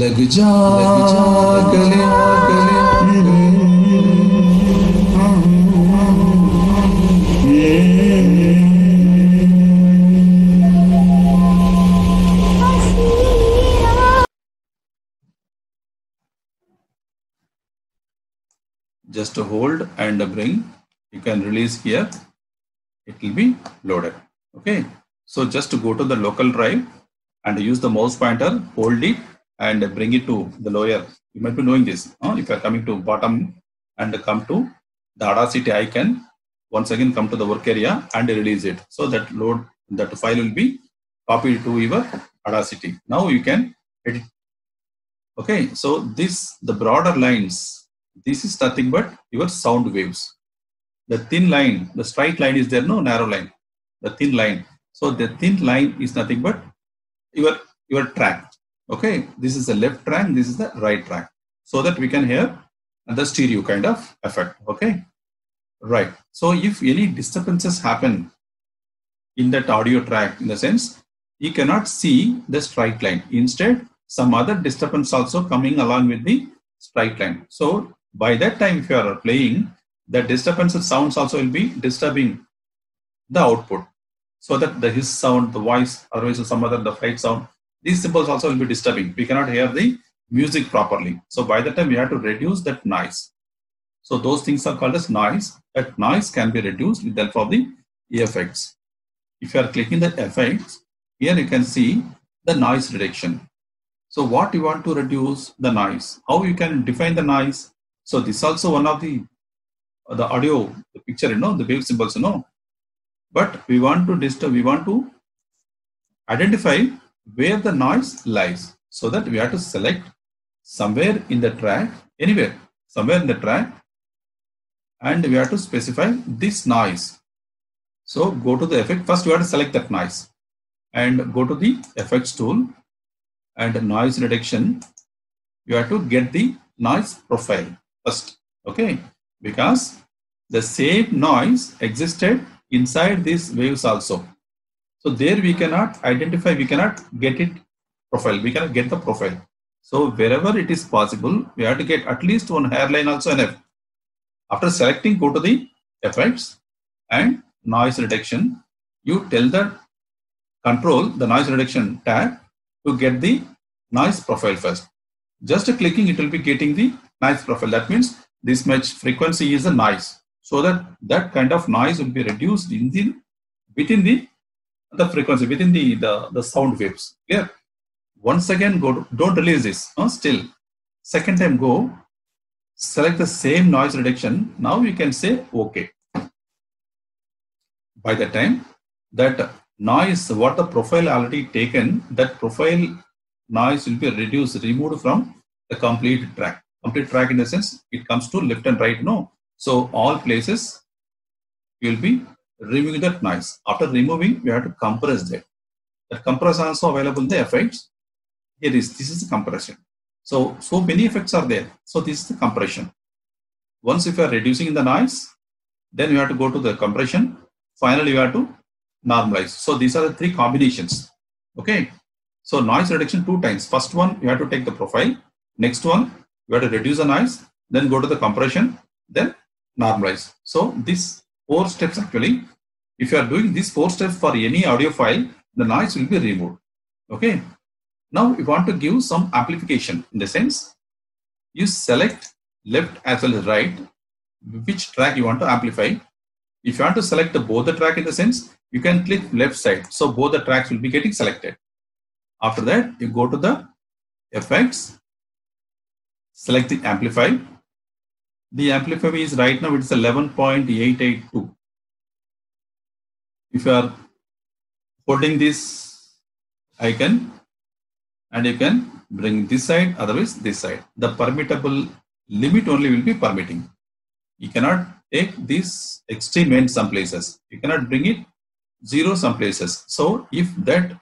लग जा गले just hold and bring, you can release here, it will be loaded. Okay, so just go to the local drive and use the mouse pointer, hold it and bring it to the lower. You might be knowing this, if you are coming to bottom and come to the Audacity icon, once again come to the work area and release it. So that load, that file will be copied to your Audacity. Now you can edit. Okay, so this, the broader lines, this is nothing but your sound waves. The thin line, the straight line is there, no narrow line, the thin line. So the thin line is nothing but your track. Okay, this is the left track, this is the right track, so that we can hear the stereo kind of effect. Okay, right. So if any disturbances happen in that audio track, in the sense you cannot see the straight line, instead some other disturbance also coming along with the straight line. So by that time, if you are playing, the disturbance of sounds also will be disturbing the output, so that the hiss sound, the voice, or some other the flight sound, these symbols also will be disturbing. We cannot hear the music properly. So by that time, we have to reduce that noise. So those things are called as noise. That noise can be reduced with the help of the effects. If you are clicking the effects, here you can see the noise reduction. So what you want to reduce the noise, how you can define the noise. So this also one of the audio, the picture, you know, the wave symbols, you know, but we want to disturb, we want to identify where the noise lies, so that we have to select somewhere in the track, anywhere, somewhere in the track, and we have to specify this noise. So go to the effect, first we have to select that noise and go to the effects tool. And noise reduction, you have to get the noise profile first, okay? Because the same noise existed inside these waves also. So there we cannot identify, we cannot get it profile, we cannot get the profile. So wherever it is possible, we have to get at least one hairline also enough. After selecting, go to the effects and noise reduction. You tell the control, the noise reduction tab, to get the noise profile first. Just clicking, it will be getting the noise profile. That means this much frequency is the noise, so that that kind of noise will be reduced in the within the frequency, within the sound waves. Clear? Once again, go to, don't release this. Still, second time go, select the same noise reduction. Now you can say okay. By the time that noise, what the profile already taken, that profile noise will be reduced, removed from the complete track. Complete track in the sense it comes to left and right, no. So all places you will be removing that noise. After removing, we have to compress that. That compress also available in the effects. Here is, this is the compression. So many effects are there. So this is the compression. Once if you are reducing the noise, then you have to go to the compression. Finally, you have to normalize. So these are the three combinations. Okay, so noise reduction two times. First one, you have to take the profile. Next one, you have to reduce the noise, then go to the compression, then normalize. So these four steps actually, if you are doing these four steps for any audio file, the noise will be removed. Okay, now we want to give some amplification, in the sense you select left as well as right, which track you want to amplify. If you want to select both the track, in the sense you can click left side, so both the tracks will be getting selected. After that, you go to the effects, select the amplifier. The amplifier is right now it's 11.882. If you are holding this icon, and you can bring this side, otherwise this side. The permittable limit only will be permitting. You cannot take this extreme end some places. You cannot bring it zero some places. So if that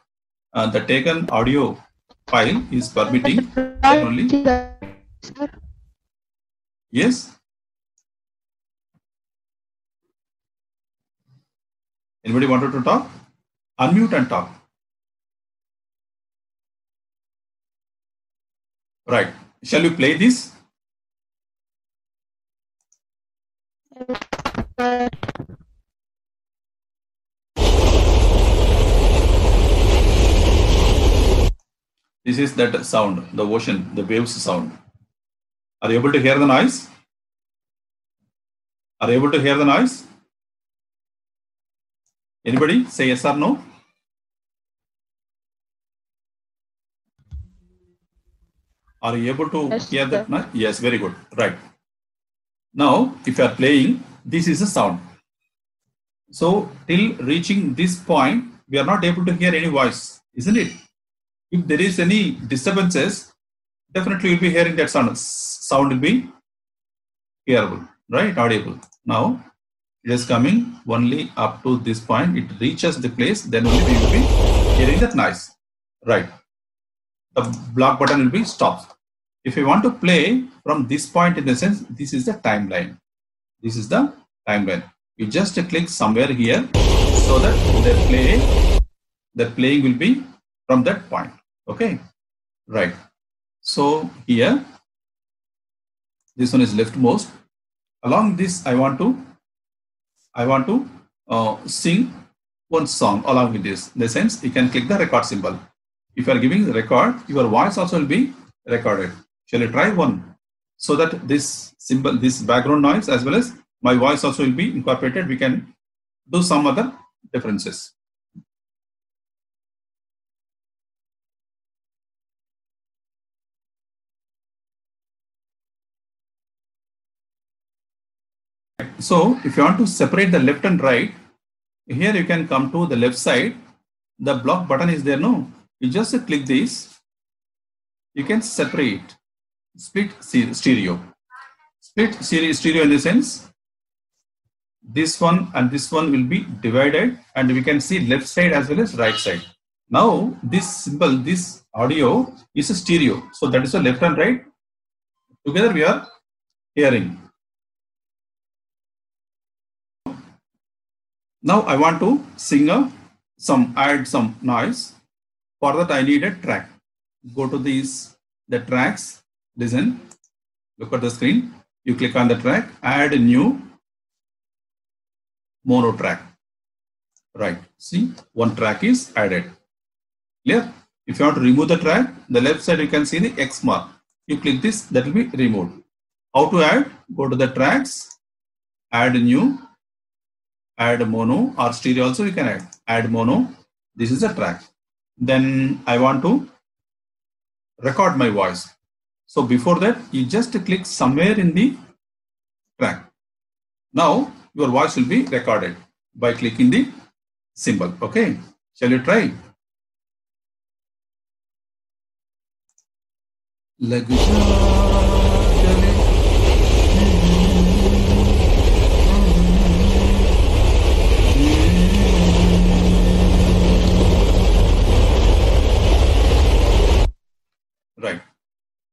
the taken audio file is permitting only. Yes, anybody wanted to talk? Unmute and talk. Right. Shall we play this? This is that sound, the ocean, the waves sound. Are you able to hear the noise? Are you able to hear the noise? Anybody say yes or no? Are you able to hear that noise? Yes, very good. Right. Now, if you are playing, this is a sound. So, till reaching this point, we are not able to hear any voice, isn't it? If there is any disturbances, definitely you'll be hearing that sound. Sound will be hearable, right? Audible. Now, it is coming only up to this point. It reaches the place, then only we will be hearing that noise, right? The block button will be stopped. If you want to play from this point, in the sense, this is the timeline. This is the timeline. You just click somewhere here so that the playing will be from that point. Okay, right. So here, this one is leftmost. Along this, I want to sing one song along with this. In the sense, you can click the record symbol. If you are giving the record, your voice also will be recorded. Shall I try one? So that this symbol, this background noise as well as my voice also will be incorporated. We can do some other differences. So if you want to separate the left and right, here you can come to the left side. The block button is there, no? You just click this. You can separate, split stereo in the sense, this one and this one will be divided, and we can see left side as well as right side. Now this symbol, this audio is a stereo, so that is the left and right together we are hearing. Now I want to sing add some noise. For that I need a track. Go to the tracks, listen, look at the screen, you click on the track, add a new mono track. Right, see, one track is added. Clear? If you want to remove the track, the left side you can see the X mark. You click this, that will be removed. How to add? Go to the tracks, add new, add mono or stereo also you can add. Add mono, this is a track. Then I want to record my voice. So before that, you just click somewhere in the track. Now your voice will be recorded by clicking the symbol. Okay, shall you try? Right,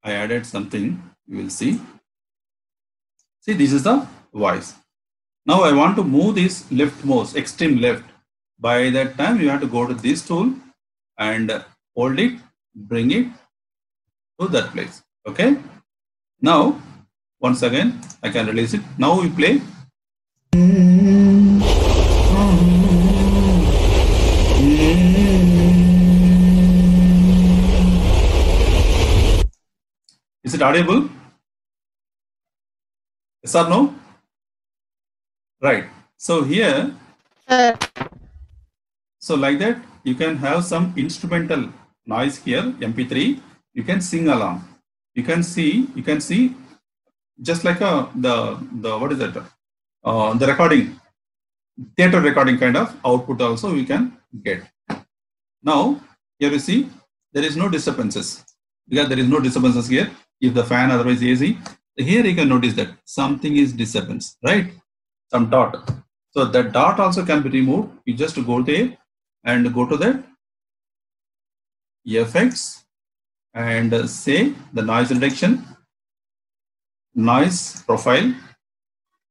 I added something, you will see. See, this is the voice. Now I want to move this leftmost, extreme left. By that time, you have to go to this tool and hold it, bring it to that place. Okay. Now, once again, I can release it. Now we play. Is it audible? Yes or no? Right. So here, so like that, you can have some instrumental noise here, MP3. You can sing along. You can see, just like the recording, theater recording kind of output also we can get. Now here you see there is no disturbances. Because there is no disturbances here. If the fan, otherwise AC, here you can notice that something is disturbance, right? Some dot. So that dot also can be removed. You just go there and go to that effects and say the noise reduction, noise profile.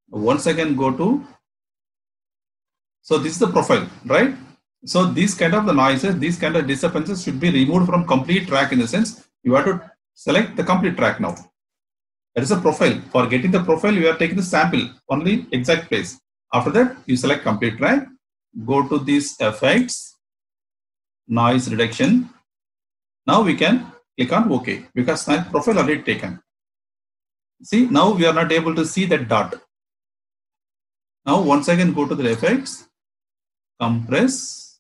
Once again go to, so this is the profile, right? So these kind of the noises, these kind of disturbances should be removed from complete track in the sense. You have to Select the complete track now. That is a profile. For getting the profile, we are taking the sample, only exact place. After that, you select complete track. Go to these effects, noise reduction. Now we can click on OK because that profile already taken. See, now we are not able to see that dot. Now once again go to the effects, compress.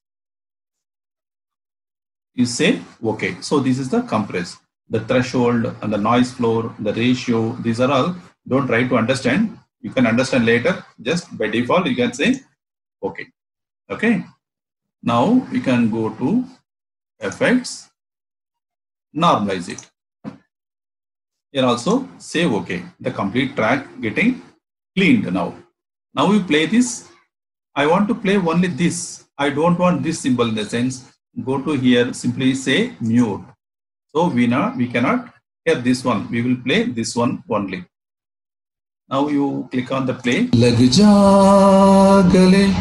You say OK. So this is the compress. The threshold and the noise floor, the ratio, these are all. Don't try to understand. You can understand later. Just by default, you can say OK. Okay. Now you can go to effects, normalize it. Here also say OK. The complete track getting cleaned now. Now we play this. I want to play only this. I don't want this symbol in the sense. Go to here. Simply say mute. So we cannot hear this one. We will play this one only. Now you click on the play. Lag ja gale.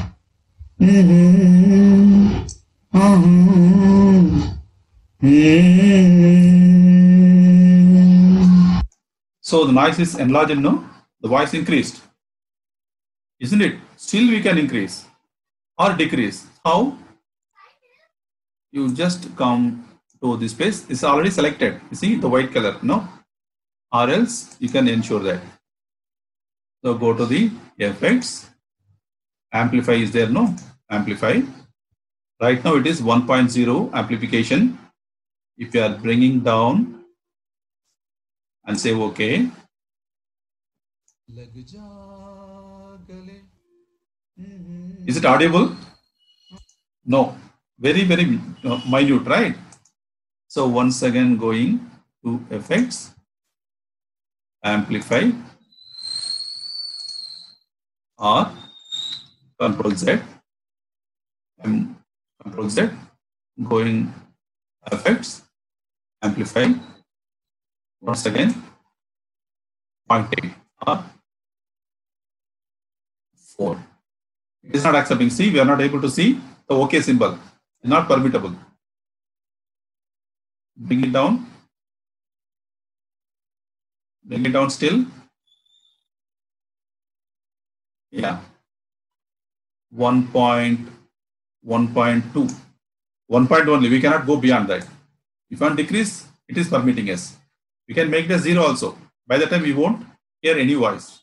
So the noise is enlarged, no? The voice increased, isn't it? Still we can increase or decrease. How? You just come. So this space is already selected. You see the white color, no? Or else you can ensure that. So go to the effects. Amplify is there, no? Amplify. Right now it is 1.0 amplification. If you are bringing down and say OK. Is it audible? No. Very, very minute, right? So once again going to effects, amplify or Ctrl Z, going effects, amplify, once again pointing or 4. It is not accepting. See, we are not able to see the OK symbol. It is not permittable. Bring it down. Bring it down still. Yeah. 1.1.2. 1.1 only. We cannot go beyond that. If one decrease, it is permitting us. We can make the 0 also. By the time we won't hear any voice.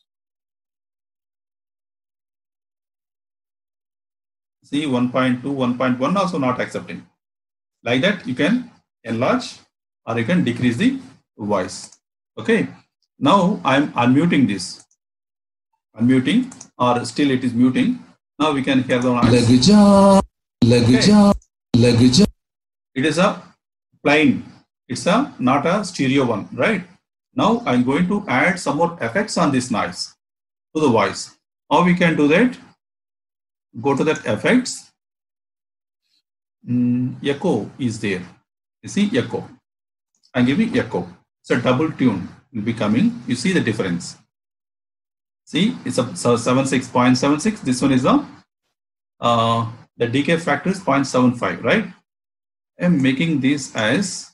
See 1.2, 1.1 also not accepting. Like that, you can enlarge or you can decrease the voice. Okay. Now I am unmuting this. Unmuting or still it is muting. Now we can hear the noise. Okay. It is a plain. It's a not a stereo one, right? Now I am going to add some more effects on this noise to the voice. How we can do that? Go to that effects. Echo is there. You see echo. I'm giving echo. It's a double tune will be coming. You see the difference. See, it's a 76.76. This one is the decay factor is 0.75, right? I'm making this as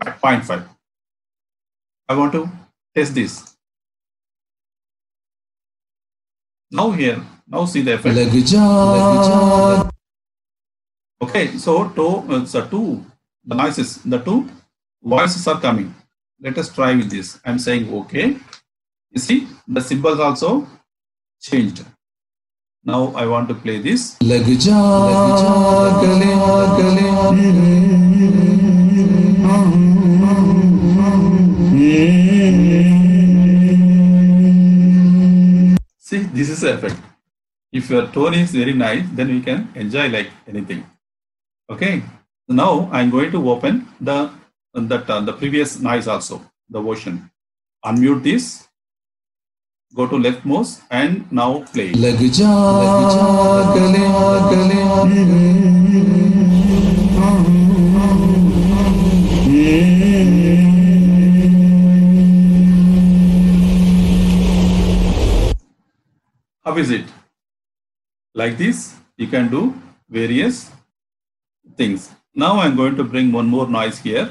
0.5. I want to test this. Now here, now see the effect. Lagja. Okay, so the noises, the two voices are coming. Let us try with this. I am saying OK. You see, the symbols also changed. Now I want to play this. See, this is the effect. If your tone is very nice, then we can enjoy like anything. Okay, now I'm going to open the previous noise also, the ocean. Unmute this, go to leftmost and now play. How is it? Like this, you can do various things. Now I'm going to bring one more noise here.